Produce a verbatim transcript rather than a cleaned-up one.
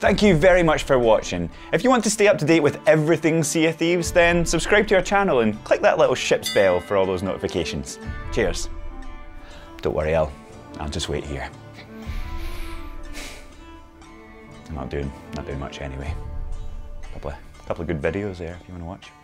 Thank you very much for watching. If you want to stay up to date with everything Sea of Thieves, then subscribe to our channel and click that little ship's bell for all those notifications. Cheers. Don't worry, I'll, I'll just wait here. I'm not doing, not doing much anyway. Couple of, couple of good videos there if you want to watch.